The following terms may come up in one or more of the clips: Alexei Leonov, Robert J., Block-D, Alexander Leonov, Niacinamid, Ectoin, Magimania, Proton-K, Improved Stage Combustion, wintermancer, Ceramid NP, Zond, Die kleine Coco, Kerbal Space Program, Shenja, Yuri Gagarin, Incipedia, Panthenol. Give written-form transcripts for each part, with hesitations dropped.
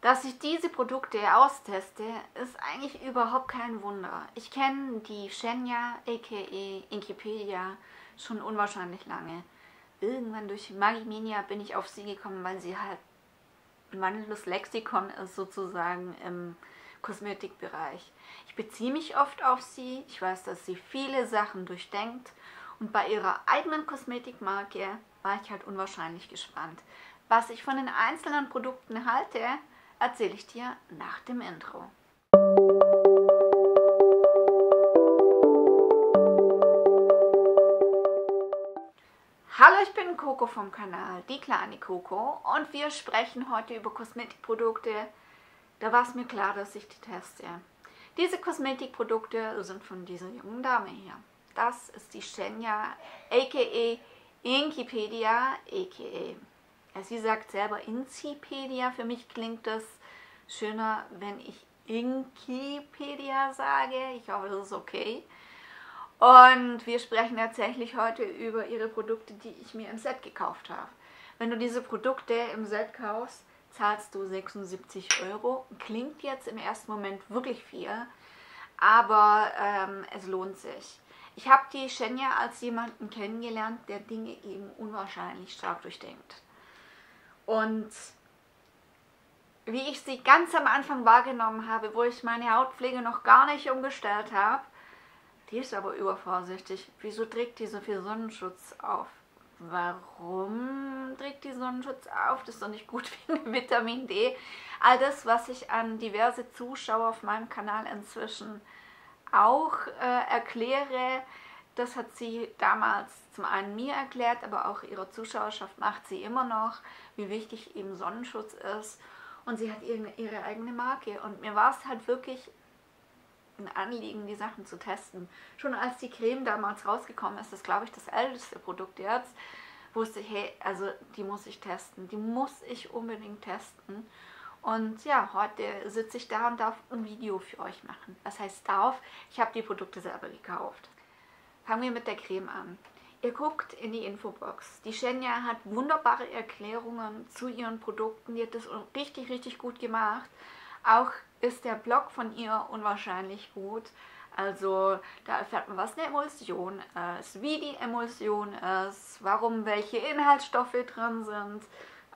Dass ich diese Produkte austeste, ist eigentlich überhaupt kein Wunder. Ich kenne die Shenja, a.k.a. Incipedia, schon unwahrscheinlich lange. Irgendwann durch Magimania bin ich auf sie gekommen, weil sie halt wandelndes Lexikon ist, sozusagen im Kosmetikbereich. Ich beziehe mich oft auf sie. Ich weiß, dass sie viele Sachen durchdenkt. Und bei ihrer eigenen Kosmetikmarke war ich halt unwahrscheinlich gespannt. Was ich von den einzelnen Produkten halte, erzähle ich dir nach dem Intro. Hallo, ich bin Coco vom Kanal Die kleine Coco und wir sprechen heute über Kosmetikprodukte. Da war es mir klar, dass ich die teste. Diese Kosmetikprodukte sind von dieser jungen Dame hier. Das ist die Shenja, a.k.a. Incipedia, a.k.a. Sie sagt selber Incipedia, für mich klingt das schöner, wenn ich Incipedia sage. Ich hoffe, das ist okay. Und wir sprechen tatsächlich heute über ihre Produkte, die ich mir im Set gekauft habe. Wenn du diese Produkte im Set kaufst, zahlst du 76 Euro. Klingt jetzt im ersten Moment wirklich viel, aber es lohnt sich. Ich habe die Shenja als jemanden kennengelernt, der Dinge eben unwahrscheinlich stark durchdenkt. Und wie ich sie ganz am Anfang wahrgenommen habe, wo ich meine Hautpflege noch gar nicht umgestellt habe, die ist aber übervorsichtig. Wieso trägt die so viel Sonnenschutz auf? Warum trägt die Sonnenschutz auf? Das ist doch nicht gut wegen Vitamin D. All das, was ich an diverse Zuschauer auf meinem Kanal inzwischen auch erkläre, das hat sie damals zum einen mir erklärt, aber auch ihrer Zuschauerschaft macht sie immer noch, wie wichtig eben Sonnenschutz ist. Und sie hat ihre eigene Marke. Und mir war es halt wirklich ein Anliegen, die Sachen zu testen. Schon als die Creme damals rausgekommen ist, das ist, glaube ich, das älteste Produkt jetzt, wusste ich, hey, also die muss ich testen. Die muss ich unbedingt testen. Und ja, heute sitze ich da und darf ein Video für euch machen. Was heißt darf? Ich habe die Produkte selber gekauft. Fangen wir mit der Creme an. Ihr guckt in die Infobox. Die Shenja hat wunderbare Erklärungen zu ihren Produkten. Die hat das richtig, richtig gut gemacht. Auch ist der Blog von ihr unwahrscheinlich gut. Also da erfährt man, was eine Emulsion ist, wie die Emulsion ist, warum welche Inhaltsstoffe drin sind.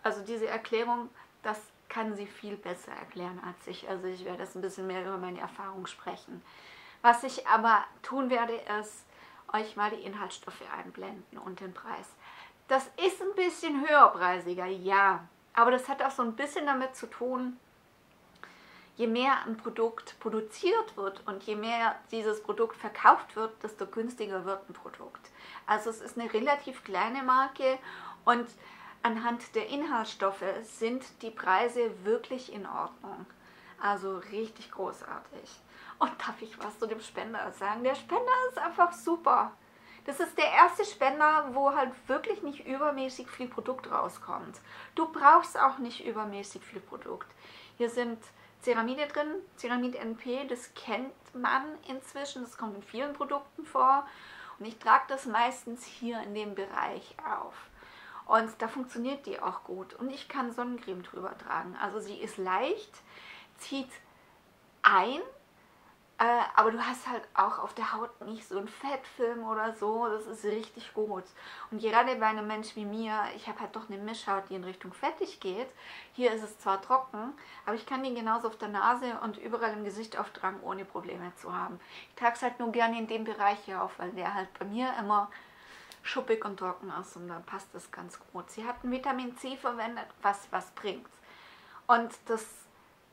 Also diese Erklärung, das kann sie viel besser erklären als ich. Also ich werde jetzt ein bisschen mehr über meine Erfahrung sprechen. Was ich aber tun werde, ist, euch mal die Inhaltsstoffe einblenden und den Preis. Das ist ein bisschen höherpreisiger, ja, aber das hat auch so ein bisschen damit zu tun, je mehr ein Produkt produziert wird und je mehr dieses Produkt verkauft wird, desto günstiger wird ein Produkt. Also es ist eine relativ kleine Marke und anhand der Inhaltsstoffe sind die Preise wirklich in Ordnung. Also richtig großartig. Und darf ich was zu dem Spender sagen? Der Spender ist einfach super. Das ist der erste Spender, wo halt wirklich nicht übermäßig viel Produkt rauskommt. Du brauchst auch nicht übermäßig viel Produkt. Hier sind Ceramide drin, Ceramid NP, das kennt man inzwischen, das kommt in vielen Produkten vor. Und ich trage das meistens hier in dem Bereich auf. Und da funktioniert die auch gut. Und ich kann Sonnencreme drüber tragen. Also sie ist leicht, zieht ein, aber du hast halt auch auf der Haut nicht so einen Fettfilm oder so. Das ist richtig gut. Und gerade bei einem Mensch wie mir, ich habe halt doch eine Mischhaut, die in Richtung fettig geht. Hier ist es zwar trocken, aber ich kann die genauso auf der Nase und überall im Gesicht auftragen, ohne Probleme zu haben. Ich trage es halt nur gerne in dem Bereich hier auf, weil der halt bei mir immer schuppig und trocken ist und dann passt das ganz gut. Sie hat ein Vitamin C verwendet, was bringt. Und das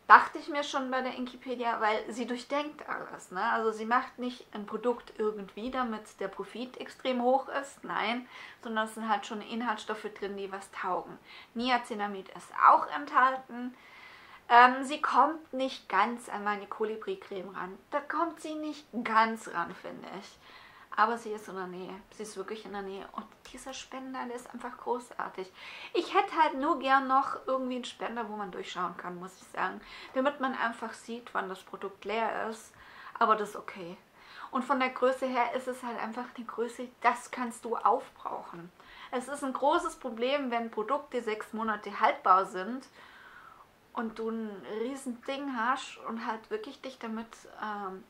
dachte ich mir schon bei der Incipedia, weil sie durchdenkt alles. Ne? Also sie macht nicht ein Produkt irgendwie, damit der Profit extrem hoch ist, nein, sondern es sind halt schon Inhaltsstoffe drin, die was taugen. Niacinamid ist auch enthalten. Sie kommt nicht ganz an meine Kolibri-Creme ran. Da kommt sie nicht ganz ran, finde ich. Aber sie ist in der Nähe. Sie ist wirklich in der Nähe. Und dieser Spender, der ist einfach großartig. Ich hätte halt nur gern noch irgendwie einen Spender, wo man durchschauen kann, muss ich sagen. Damit man einfach sieht, wann das Produkt leer ist. Aber das ist okay. Und von der Größe her ist es halt einfach eine Größe, das kannst du aufbrauchen. Es ist ein großes Problem, wenn Produkte 6 Monate haltbar sind und du ein riesen Ding hast und halt wirklich dich damit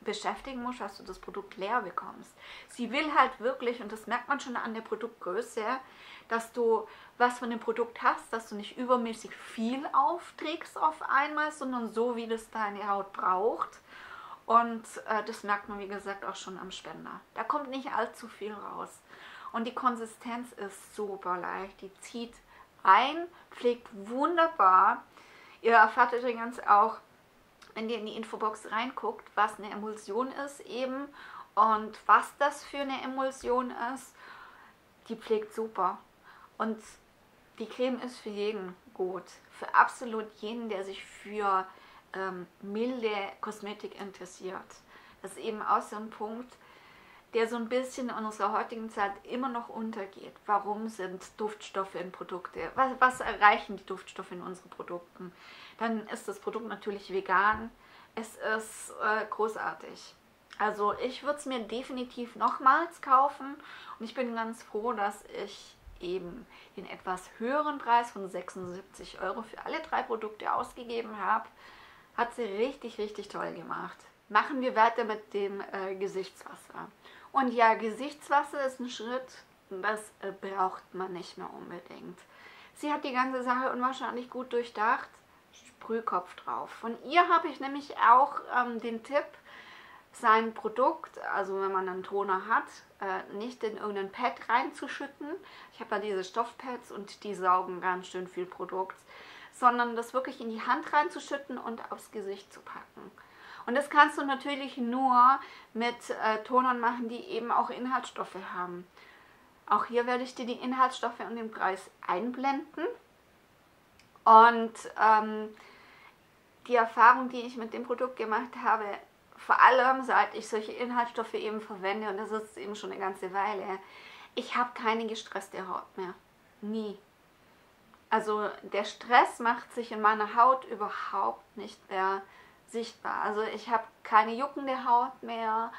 beschäftigen musst, dass du das Produkt leer bekommst. Sie will halt wirklich, und das merkt man schon an der Produktgröße, dass du was von dem Produkt hast, dass du nicht übermäßig viel aufträgst auf einmal, sondern so, wie das deine Haut braucht. Und das merkt man, wie gesagt, auch schon am Spender. Da kommt nicht allzu viel raus. Und die Konsistenz ist super leicht. Die zieht ein, pflegt wunderbar. Ihr erfahrt übrigens auch, wenn ihr in die Infobox reinguckt, was eine Emulsion ist eben und was das für eine Emulsion ist. Die pflegt super. Und die Creme ist für jeden gut. Für absolut jeden, der sich für milde Kosmetik interessiert. Das ist eben auch so ein Punkt, der so ein bisschen in unserer heutigen Zeit immer noch untergeht. Warum sind Duftstoffe in Produkte? Was erreichen die Duftstoffe in unseren Produkten? Dann ist das Produkt natürlich vegan. Es ist großartig. Also ich würde es mir definitiv nochmals kaufen. Und ich bin ganz froh, dass ich eben den etwas höheren Preis von 76 € für alle drei Produkte ausgegeben habe. Hat sie richtig, richtig toll gemacht. Machen wir weiter mit dem Gesichtswasser. Und ja, Gesichtswasser ist ein Schritt, das braucht man nicht mehr unbedingt. Sie hat die ganze Sache unwahrscheinlich gut durchdacht. Sprühkopf drauf. Von ihr habe ich nämlich auch den Tipp, sein Produkt, also wenn man einen Toner hat, nicht in irgendein Pad reinzuschütten. Ich habe ja diese Stoffpads und die saugen ganz schön viel Produkt. Sondern das wirklich in die Hand reinzuschütten und aufs Gesicht zu packen. Und das kannst du natürlich nur mit Tonern machen, die eben auch Inhaltsstoffe haben. Auch hier werde ich dir die Inhaltsstoffe und den Preis einblenden. Und die Erfahrung, die ich mit dem Produkt gemacht habe, vor allem seit ich solche Inhaltsstoffe eben verwende, und das ist eben schon eine ganze Weile, ich habe keine gestresste Haut mehr. Nie. Also der Stress macht sich in meiner Haut überhaupt nicht mehr sichtbar. Also ich habe keine juckende Haut mehr,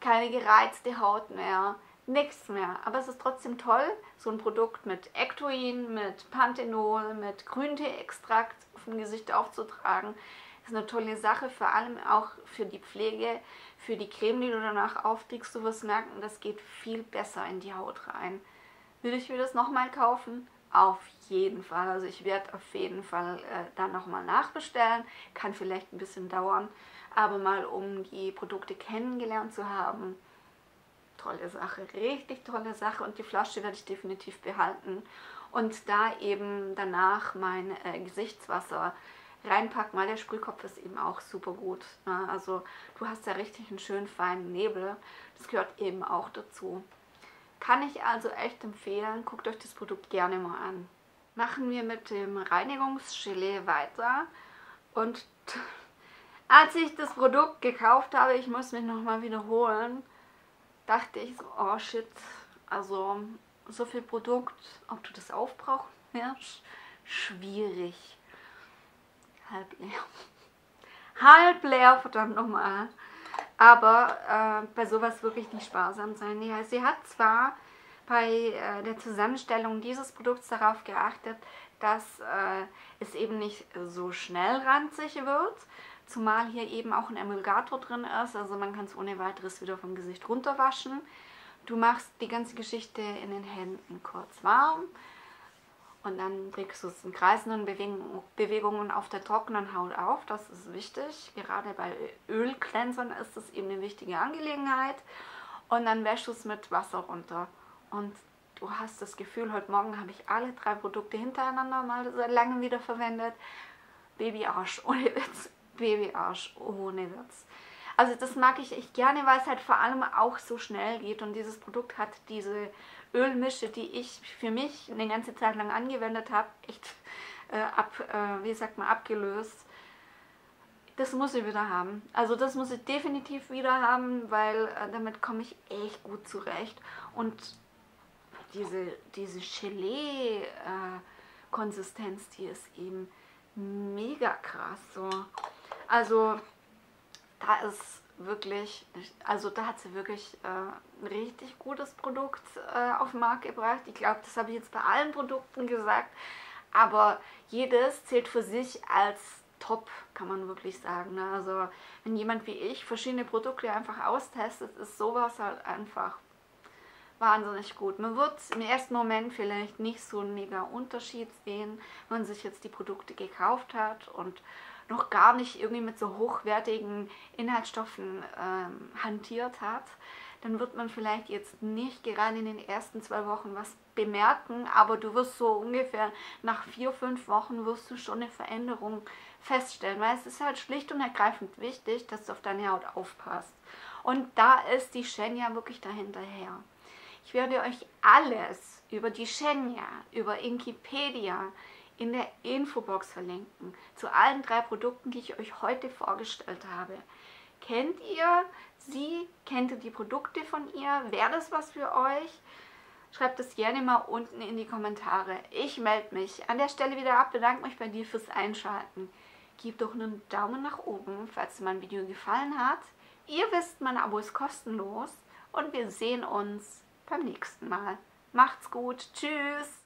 keine gereizte Haut mehr, nichts mehr. Aber es ist trotzdem toll, so ein Produkt mit Ectoin, mit Panthenol, mit Grüntee-Extrakt vom Gesicht aufzutragen. Das ist eine tolle Sache, vor allem auch für die Pflege, für die Creme, die du danach aufträgst. Du wirst merken, das geht viel besser in die Haut rein. Würde ich mir das nochmal kaufen? Auf jeden Fall. Also ich werde auf jeden Fall dann nochmal nachbestellen. Kann vielleicht ein bisschen dauern, aber mal um die Produkte kennengelernt zu haben. Tolle Sache, richtig tolle Sache, und die Flasche werde ich definitiv behalten und da eben danach mein Gesichtswasser reinpacken, weil der Sprühkopf ist eben auch super gut. Ne? Also du hast ja richtig einen schönen feinen Nebel, das gehört eben auch dazu. Kann ich also echt empfehlen, guckt euch das Produkt gerne mal an. Machen wir mit dem Reinigungsgelee weiter. Und als ich das Produkt gekauft habe, ich muss mich nochmal wiederholen, dachte ich so, oh shit, also so viel Produkt, ob du das aufbrauchst, ja, schwierig. Halb leer. Halb leer, verdammt nochmal. Aber bei sowas wirklich nicht sparsam sein. Ja, sie hat zwar bei der Zusammenstellung dieses Produkts darauf geachtet, dass es eben nicht so schnell ranzig wird, zumal hier eben auch ein Emulgator drin ist, also man kann es ohne weiteres wieder vom Gesicht runterwaschen. Du machst die ganze Geschichte in den Händen kurz warm und dann bringst du es in kreisenden Bewegungen auf der trockenen Haut auf. Das ist wichtig. Gerade bei Ölcleansern ist es eben eine wichtige Angelegenheit. Und dann wäschst du es mit Wasser runter. Und du hast das Gefühl, heute Morgen habe ich alle drei Produkte hintereinander mal seit langem wieder verwendet. Babyarsch, ohne Witz. Babyarsch, ohne Witz. Also das mag ich echt gerne, weil es halt vor allem auch so schnell geht. Und dieses Produkt hat diese Ölmische, die ich für mich eine ganze Zeit lang angewendet habe, echt abgelöst. Das muss ich wieder haben. Also das muss ich definitiv wieder haben, weil damit komme ich echt gut zurecht. Und diese Gelee-Konsistenz, die ist eben mega krass. So. Also da ist wirklich, also da hat sie wirklich ein richtig gutes Produkt auf den Markt gebracht. Ich glaube, das habe ich jetzt bei allen Produkten gesagt, aber jedes zählt für sich als top, kann man wirklich sagen, ne? Also wenn jemand wie ich verschiedene Produkte einfach austestet, ist sowas halt einfach wahnsinnig gut. Man wird im ersten Moment vielleicht nicht so einen mega Unterschied sehen, wenn man sich jetzt die Produkte gekauft hat und noch gar nicht irgendwie mit so hochwertigen Inhaltsstoffen hantiert hat, dann wird man vielleicht jetzt nicht gerade in den ersten 2 Wochen was bemerken, aber du wirst so ungefähr nach 4, 5 Wochen wirst du schon eine Veränderung feststellen, weil es ist halt schlicht und ergreifend wichtig, dass du auf deine Haut aufpasst. Und da ist die Shenja wirklich dahinterher. Ich werde euch alles über die Shenja, über Incipedia in der Infobox verlinken, zu allen 3 Produkten, die ich euch heute vorgestellt habe. Kennt ihr sie? Kennt ihr die Produkte von ihr? Wäre das was für euch? Schreibt es gerne mal unten in die Kommentare. Ich melde mich an der Stelle wieder ab, bedanke mich bei dir fürs Einschalten. Gib doch einen Daumen nach oben, falls dir mein Video gefallen hat. Ihr wisst, mein Abo ist kostenlos und wir sehen uns beim nächsten Mal. Macht's gut, tschüss!